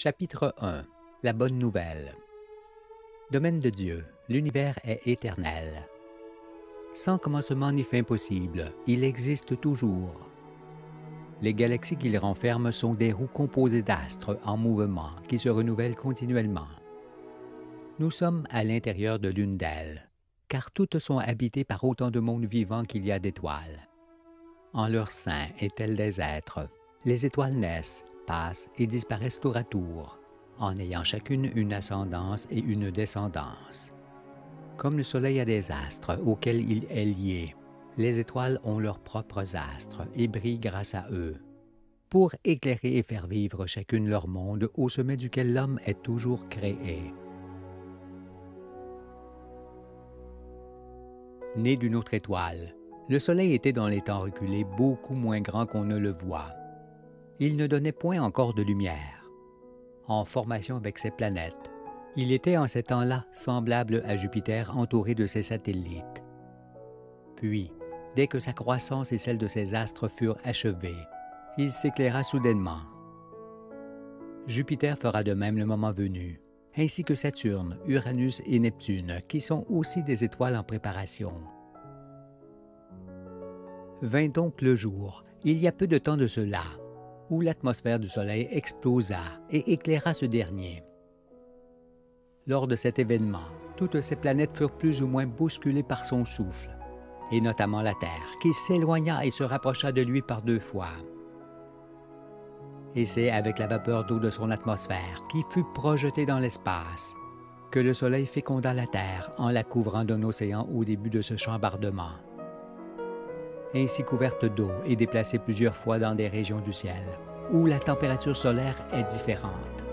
Chapitre 1. La bonne nouvelle. Domaine de Dieu. L'univers est éternel. Sans commencement ni fin possible, il existe toujours. Les galaxies qu'il renferme sont des roues composées d'astres en mouvement qui se renouvellent continuellement. Nous sommes à l'intérieur de l'une d'elles, car toutes sont habitées par autant de mondes vivants qu'il y a d'étoiles. En leur sein est-elle des êtres. Les étoiles naissent, passent et disparaissent tour à tour, en ayant chacune une ascendance et une descendance. Comme le Soleil a des astres auxquels il est lié, les étoiles ont leurs propres astres et brillent grâce à eux, pour éclairer et faire vivre chacune leur monde au sommet duquel l'homme est toujours créé. Né d'une autre étoile, le Soleil était dans les temps reculés beaucoup moins grand qu'on ne le voit. Il ne donnait point encore de lumière. En formation avec ses planètes, il était en ces temps-là semblable à Jupiter entouré de ses satellites. Puis, dès que sa croissance et celle de ses astres furent achevées, il s'éclaira soudainement. Jupiter fera de même le moment venu, ainsi que Saturne, Uranus et Neptune, qui sont aussi des étoiles en préparation. Vint donc le jour, il y a peu de temps de cela, où l'atmosphère du Soleil explosa et éclaira ce dernier. Lors de cet événement, toutes ces planètes furent plus ou moins bousculées par son souffle, et notamment la Terre, qui s'éloigna et se rapprocha de lui par deux fois. Et c'est avec la vapeur d'eau de son atmosphère, qui fut projetée dans l'espace, que le Soleil féconda la Terre en la couvrant d'un océan au début de ce chambardement. Ainsi couverte d'eau et déplacée plusieurs fois dans des régions du ciel, où la température solaire est différente,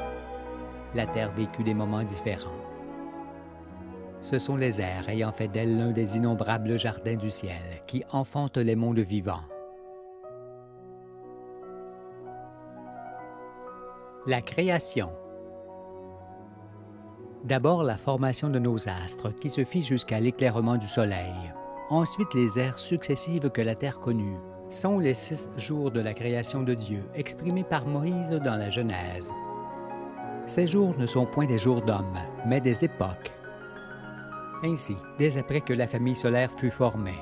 la Terre vécut des moments différents. Ce sont les airs ayant fait d'elle l'un des innombrables jardins du ciel qui enfantent les mondes vivants. La création. D'abord la formation de nos astres qui se fit jusqu'à l'éclairement du Soleil. Ensuite les ères successives que la Terre connut sont les 6 jours de la création de Dieu exprimés par Moïse dans la Genèse. Ces jours ne sont point des jours d'hommes, mais des époques. Ainsi, dès après que la famille solaire fut formée,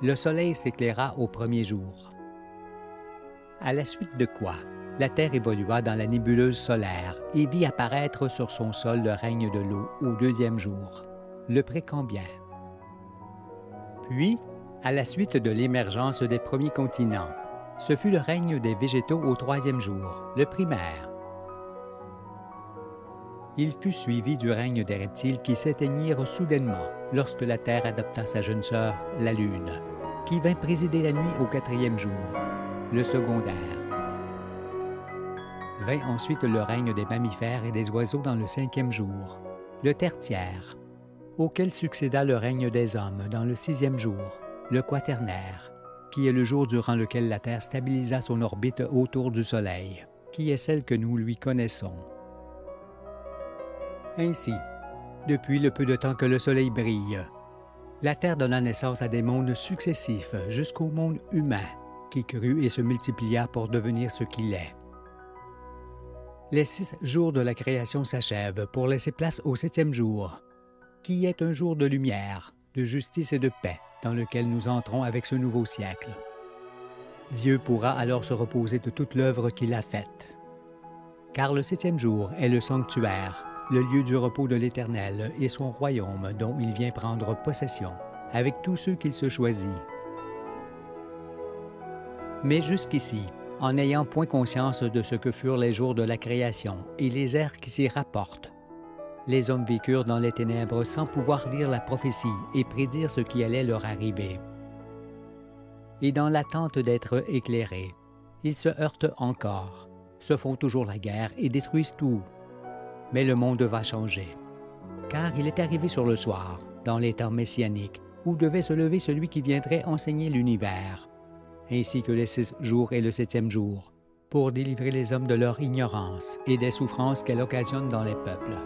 le Soleil s'éclaira au premier jour. À la suite de quoi, la Terre évolua dans la nébuleuse solaire et vit apparaître sur son sol le règne de l'eau au 2e jour, le précambien. Puis, à la suite de l'émergence des premiers continents, ce fut le règne des végétaux au 3e jour, le primaire. Il fut suivi du règne des reptiles qui s'éteignirent soudainement lorsque la Terre adopta sa jeune sœur, la Lune, qui vint présider la nuit au 4e jour, le secondaire. Vint ensuite le règne des mammifères et des oiseaux dans le 5e jour, le tertiaire, auquel succéda le règne des hommes dans le 6e jour, le quaternaire, qui est le jour durant lequel la Terre stabilisa son orbite autour du Soleil, qui est celle que nous lui connaissons. Ainsi, depuis le peu de temps que le Soleil brille, la Terre donna naissance à des mondes successifs jusqu'au monde humain, qui crut et se multiplia pour devenir ce qu'il est. Les 6 jours de la création s'achèvent pour laisser place au 7e jour, qui est un jour de lumière, de justice et de paix, dans lequel nous entrons avec ce nouveau siècle. Dieu pourra alors se reposer de toute l'œuvre qu'il a faite. Car le 7e jour est le sanctuaire, le lieu du repos de l'Éternel et son royaume dont il vient prendre possession, avec tous ceux qu'il se choisit. Mais jusqu'ici, en n'ayant point conscience de ce que furent les jours de la création et les ères qui s'y rapportent, les hommes vécurent dans les ténèbres sans pouvoir lire la prophétie et prédire ce qui allait leur arriver. Et dans l'attente d'être éclairés, ils se heurtent encore, se font toujours la guerre et détruisent tout. Mais le monde va changer, car il est arrivé sur le soir, dans les temps messianiques, où devait se lever celui qui viendrait enseigner l'univers, ainsi que les 6 jours et le 7e jour, pour délivrer les hommes de leur ignorance et des souffrances qu'elle occasionne dans les peuples.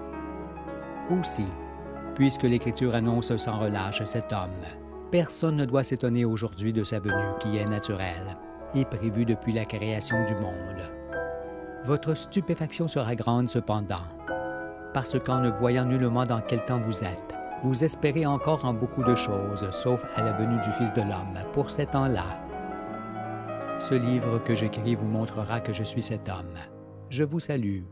Aussi, puisque l'Écriture annonce sans relâche cet homme, personne ne doit s'étonner aujourd'hui de sa venue qui est naturelle et prévue depuis la création du monde. Votre stupéfaction sera grande cependant, parce qu'en ne voyant nullement dans quel temps vous êtes, vous espérez encore en beaucoup de choses, sauf à la venue du Fils de l'homme, pour ces temps-là. Ce livre que j'écris vous montrera que je suis cet homme. Je vous salue.